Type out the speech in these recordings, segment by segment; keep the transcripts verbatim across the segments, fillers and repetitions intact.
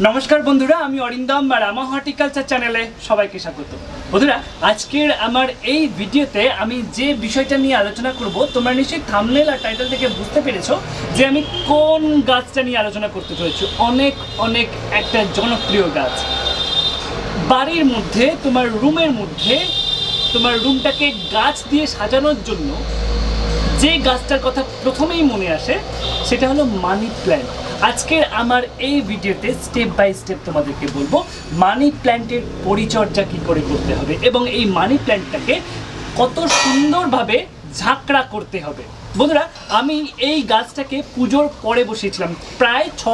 नमस्कार बंधुरा आमी अरिंदम रामा हर्टिकल्चर चैनले सबाइके स्वागत। बंधुरा आजकेर आमार एई भिडियोते आमी जे विषयटा निये आलोचना करब तोमरा निश्चयई थाम्बनेल आर टाइटल थेके बुझते पेरेछो जे आमी कोन गाछटा निये आलोचना करते चलेछि। अनेक अनेक एकटा जनप्रिय गाछ बाड़ीर मध्ये तोमार रूमेर मध्ये तोमार रूमटाके गाछ दिये साजानोर जोन्नो जे गाछटार कथा प्रथमेई मने आसे सेटा हलो मानी प्ल्যান্ট। आजकेर आमार ए भिडियोते स्टेप बाई स्टेप तोमादेरके बोलबो मानी प्लांटेर परिचर्या कि करे करते हबे एबं ए मानी प्लांटटाके कत सुंदरभावे झाकड़ा करते हबे। बंधुरा आमी ए गाछटाके पूजोर परे बसिएछिलाम प्राय छ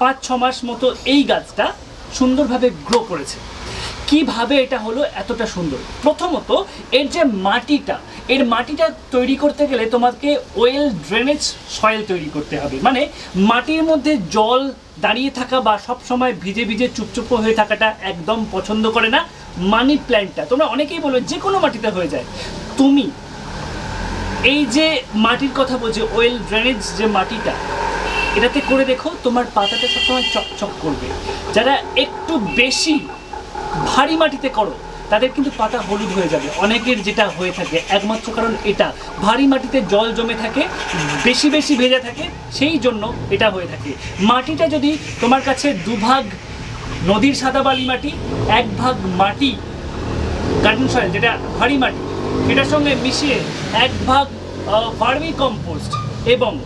पाँच छ मास मतो ए गाछटा सुंदरभावे ग्रो करेछे। किभाबे एटा हलो एतटा सुंदर प्रथमत एर जे माटिटा एर माटिटा तैरी करते गेले तोमाके ओयेल ड्रेनेज सयल तैरी करते हबे माने माटिर मध्ये जल दाड़िये थाका बा सब समय भिजे भिजे चुपचुपो हये थाकाटा एकदम पछंद करे ना मानी प्लांटटा। तोमरा अनेकेई बोलो जे कोनो माटिते हये जाय तुमी एई जे माटिर कथा बोझो ओयेल ड्रेनेज जे माटिटा एटाते करे देखो तोमार पाताटा सब समय चकचक करबे। जारा एकटु बेशी भारी माटिते करो तादेर किन्तु पाता हलुद हो जाए अनेकेर जेटा होये थाके एकमात्र कारण एटा भारी माटिते जल जमे थाके बेशी बेशी भेजा थाके सेई जोन्नो एटा होये थाके। माटिटा जदि तोमार काछे दुभाग नदीर सादा बाली माटी एक भाग माटी गार्डन सयल जेटा भारी माटी एटार संगे मिशिए एक भाग भार्मी कम्पोस्ट एबं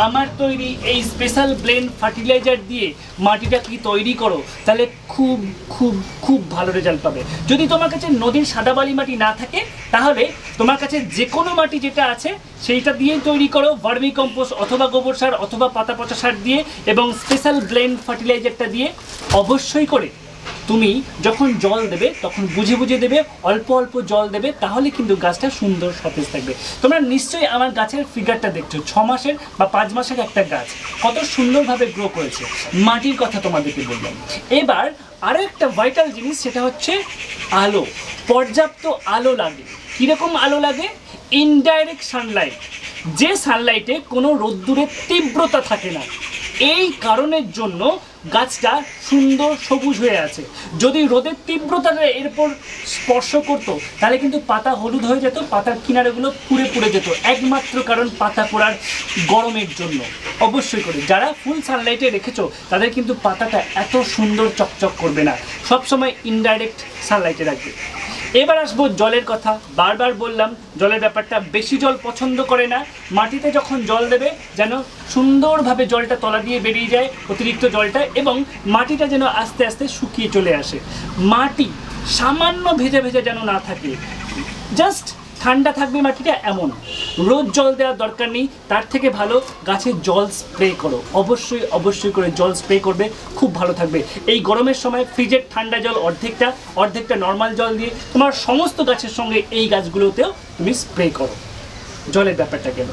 आमार तैरी एई स्पेशल ब्लेंड फार्टिलाइजार दिए माटिटा कि तैरी करो ताहले खूब खूब खूब भालो रेजाल्ट पाबे। जदि तोमार काछे नदीर सादा बाली माटी ना थाके ताहले तोमार काछे जे कोनो माटी जेटा आछे सेइटा दिए तैरी करो भार्मी कम्पोस्ट अथवा गोबर सार अथवा पाता पचा सार दिए एबं स्पेशल ब्लेंड फार्टिलाइजारटा दिए अवश्यई करे तुमी जखन जल देबे तखन बुझे बुझे देबे अल्प अल्प जल देबे ताहले किन्तु गाछटा सुंदर सतेज थाकबे। तोमरा निश्चयई आमार गाछेर फिगारटा देखछो छ मासेर बा पाँच मासेर एकटा गाछ कत सुंदरभावे ग्रो करेछे। माटिर कथा तोमादेरके बोललाम। एबार आरो एकटा भाइटाल जिनिस सेटा हच्छे आलो। पर्याप्त आलो लागे। किरकम आलो लागे इनडायरेक्ट सानलाइट जे सानलाइटे कोनो रौद्दुरेर तीव्रता थाके ना এই কারণের জন্য গাছটা সুন্দর সবুজ হয়ে আছে। যদি রোদের তীব্রতাটা এরপর স্পর্শ করত তাহলে কিন্তু পাতা হলুদ হয়ে যেত পাতার কিনারেগুলো পুড়ে পুড়ে যেত একমাত্র কারণ পাতা পোড়ার গরমের জন্য। অবশ্যই করে যারা ফুল সানলাইটে রেখেছো তাদের কিন্তু পাতাটা এত সুন্দর চকচক করবে না সবসময় ইনডাইরেক্ট সানলাইটে রাখবে। এবার আসবো জলের কথা। বারবার বললাম জলের ব্যাপারটা বেশি জল পছন্দ করে না। মাটিতে যখন জল দেবে যেন সুন্দরভাবে জলটা তলা দিয়ে বেরিয়ে যায় অতিরিক্ত জলটা এবং মাটিটা যেন আস্তে আস্তে শুকিয়ে চলে আসে। মাটি সামান্য ভেজা ভেজা যেন না থাকে জাস্ট ঠান্ডা থাকবে মাটিটা এমন। রোজ জল দেওয়ার দরকার নেই তার থেকে ভালো গাছে জল স্প্রে করো। অবশ্যই অবশ্যই করে জল স্প্রে করবে খুব ভালো থাকবে। এই গরমের সময় ফ্রিজের ঠান্ডা জল অর্ধেকটা অর্ধেকটা নর্মাল জল দিয়ে তোমার সমস্ত গাছের সঙ্গে এই গাছগুলোতেও তুমি স্প্রে করো। জলের ব্যাপারটা গেল।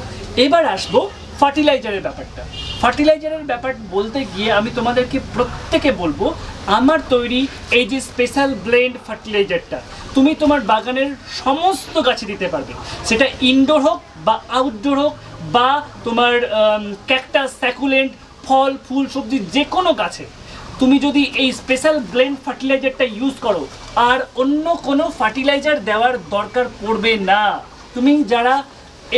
এবার আসবো ফার্টিলাইজারের ব্যাপারটা। ফার্টিলাইজারের ব্যাপার বলতে গিয়ে আমি তোমাদেরকে প্রত্যেকে বলবো আমার তৈরি এই যে স্পেশাল ব্লেন্ড ফার্টিলাইজারটা তুমি তোমার বাগানের সমস্ত গাছে দিতে পারবে সেটা ইনডোর হোক বা আউটডোর হোক বা তোমার ক্যাকটাস স্যাকুলেন্ট ফল ফুল সবজি যে কোনো গাছে তুমি যদি এই স্পেশাল ব্লেন্ড ফার্টিলাইজারটা ইউজ করো আর অন্য কোনো ফার্টিলাইজার দেওয়ার দরকার পড়বে না। তুমি যারা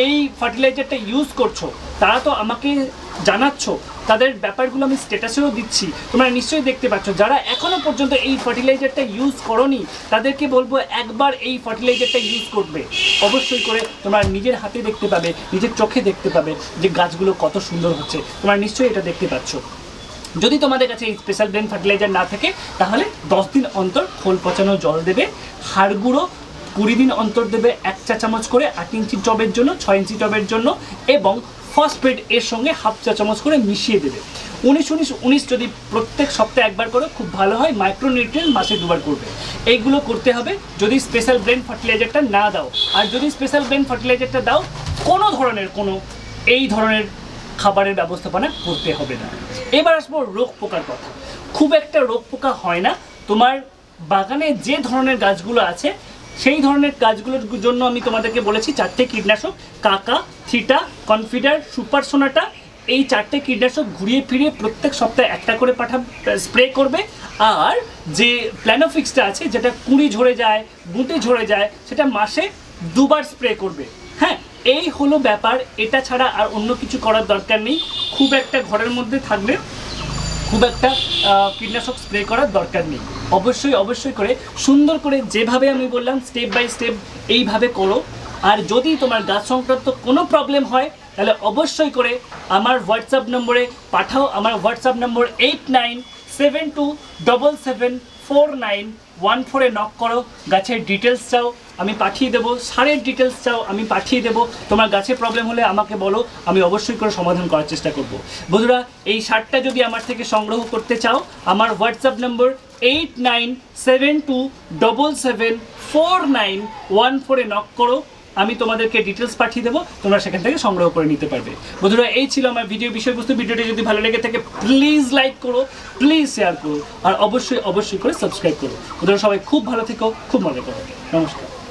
এই ফার্টিলাইজারটা ইউজ করছো তারা তো আমাকে জানাচ্ছ তাদের ব্যাপারগুলো আমি স্ট্যাটাসেও দিচ্ছি তোমরা নিশ্চয়ই দেখতে পাচ্ছ। যারা এখনও পর্যন্ত এই ফার্টিলাইজারটা ইউজ করোনি তাদেরকে বলবো একবার এই ফার্টিলাইজারটা ইউজ করবে। অবশ্যই করে তোমরা নিজের হাতে দেখতে পাবে নিজের চোখে দেখতে পাবে যে গাছগুলো কত সুন্দর হচ্ছে তোমরা নিশ্চয়ই এটা দেখতে পাচ্ছ। যদি তোমাদের কাছে এই স্পেশাল ব্লেন্ড ফার্টিলাইজার না থাকে তাহলে দশ দিন অন্তর খোল পচানো জল দেবে হাড় গুঁড়ো কুড়ি দিন অন্তর দেবে এক চা চামচ করে আট ইঞ্চি টবের জন্য ছয় ইঞ্চি টবের জন্য এবং ফসফেট এর সঙ্গে হাফ চা চামচ করে মিশিয়ে দেবে। উনিশ উনিশ উনিশ যদি প্রত্যেক সপ্তাহে একবার করে খুব ভালো হয়। মাইক্রোনিউট্রিয়েন্ট মাসে দুবার করবে। এইগুলো করতে হবে যদি স্পেশাল ব্লেন্ড ফার্টিলাইজারটা না দাও। আর যদি স্পেশাল ব্লেন্ড ফার্টিলাইজারটা দাও কোনো ধরনের কোনো এই ধরনের খাবারের ব্যবস্থাপনা করতে হবে না। এবার আসবো রোগ পোকার কথা। খুব একটা রোগ পোকা হয় না তোমার বাগানে যে ধরনের গাছগুলো আছে সেই ধরনের গাছগুলোর জন্য আমি তোমাদেরকে বলেছি চারটে কীটনাশক কাকা থিটা কনফিডার সুপার সোনাটা এই চারটে কীটনাশক ঘুরিয়ে ফিরিয়ে প্রত্যেক সপ্তাহে একটা করে পাঠা স্প্রে করবে। আর যে প্ল্যানোফিক্সটা আছে যেটা কুঁড়ি ঝরে যায় গুঁটে ঝরে যায় সেটা মাসে দুবার স্প্রে করবে। হ্যাঁ, এই হলো ব্যাপার। এটা ছাড়া আর অন্য কিছু করার দরকার নেই। খুব একটা ঘরের মধ্যে থাকলে খুব একটা কীটনাশক স্প্রে করার দরকার নেই। অবশ্যই অবশ্যই করে সুন্দর করে যেভাবে আমি বললাম স্টেপ বাই স্টেপ এইভাবে করো। আর যদি তোমার গাছ সংক্রান্ত কোনো প্রবলেম হয় তাহলে অবশ্যই করে আমার হোয়াটসঅ্যাপ নম্বরে পাঠাও। আমার WhatsApp number eight nine seven two double seven four nine one ফোরে নক করো। গাছের ডিটেলস চাও আমি পাঠিয়ে দেবো, সারের ডিটেলস চাও আমি পাঠিয়ে দেবো। তোমার গাছের প্রবলেম হলে আমাকে বলো, আমি অবশ্যই করে সমাধান করার চেষ্টা করব। বন্ধুরা, এই সারটা যদি আমার থেকে সংগ্রহ করতে চাও আমার WhatsApp number eight nine seven two double seven four nine one ফোরে নক করো। আমি তোমাদেরকে ডিটেলস পাঠিয়ে দেবো, তোমরা সেখান থেকে সংগ্রহ করে নিতে পারবে। বন্ধুরা, এই ছিল আমার ভিডিও বিষয়বস্তু। ভিডিওটি যদি ভালো লেগে থাকে প্লিজ লাইক করো, প্লিজ শেয়ার করো, আর অবশ্যই অবশ্যই করে সাবস্ক্রাইব করো। বন্ধুরা, সবাই খুব ভালো থেকো, খুব মজা করো। নমস্কার।